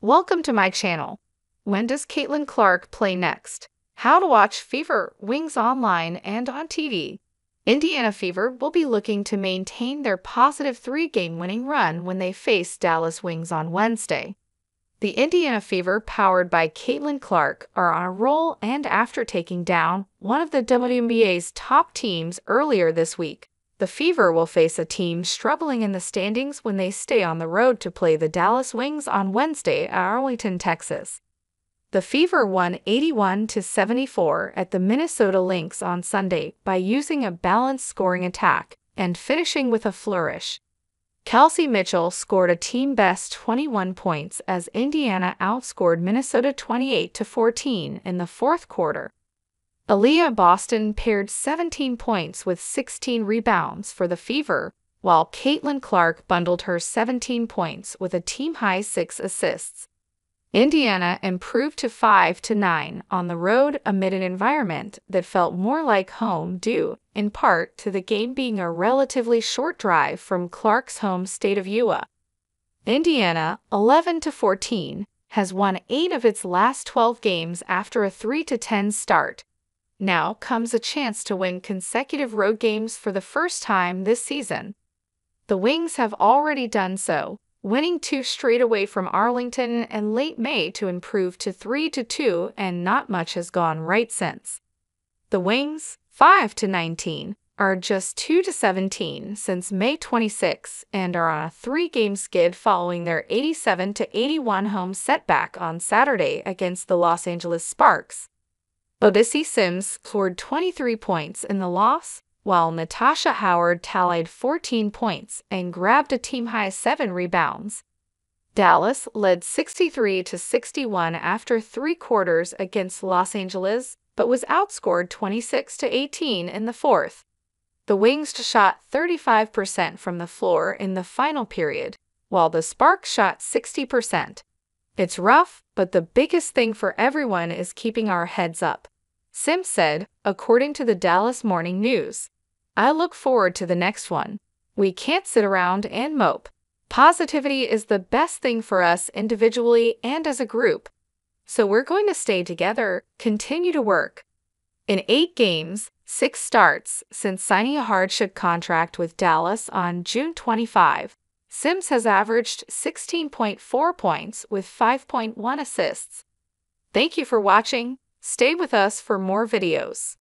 Welcome to my channel. When does Caitlin Clark play next? How to watch Fever Wings online and on TV. Indiana Fever will be looking to maintain their positive 3-game winning run when they face Dallas Wings on Wednesday. The Indiana Fever, powered by Caitlin Clark, are on a roll and after taking down one of the WNBA's top teams earlier this week. The Fever will face a team struggling in the standings when they stay on the road to play the Dallas Wings on Wednesday at Arlington, Texas. The Fever won 81-74 at the Minnesota Lynx on Sunday by using a balanced scoring attack and finishing with a flourish. Kelsey Mitchell scored a team-best 21 points as Indiana outscored Minnesota 28-14 in the fourth quarter. Aaliyah Boston paired 17 points with 16 rebounds for the Fever, while Caitlin Clark bundled her 17 points with a team-high 6 assists. Indiana improved to 5-9 on the road amid an environment that felt more like home due, in part, to the game being a relatively short drive from Clark's home state of Iowa. Indiana, 11-14, has won 8 of its last 12 games after a 3-10 start. Now comes a chance to win consecutive road games for the first time this season. The Wings have already done so, winning 2 straight away from Arlington in late May to improve to 3-2, and not much has gone right since. The Wings, 5-19, are just 2-17 since May 26 and are on a 3-game skid following their 87-81 home setback on Saturday against the Los Angeles Sparks. Odyssey Sims scored 23 points in the loss, while Natasha Howard tallied 14 points and grabbed a team-high 7 rebounds. Dallas led 63-61 after 3 quarters against Los Angeles, but was outscored 26-18 in the fourth. The Wings shot 35% from the floor in the final period, while the Sparks shot 60%. It's rough, but the biggest thing for everyone is keeping our heads up, Sims said, according to the Dallas Morning News. I look forward to the next one. We can't sit around and mope. Positivity is the best thing for us individually and as a group. So we're going to stay together, continue to work. In 8 games, 6 starts, since signing a hardship contract with Dallas on June 25, Sims has averaged 16.4 points with 5.1 assists. Thank you for watching. Stay with us for more videos.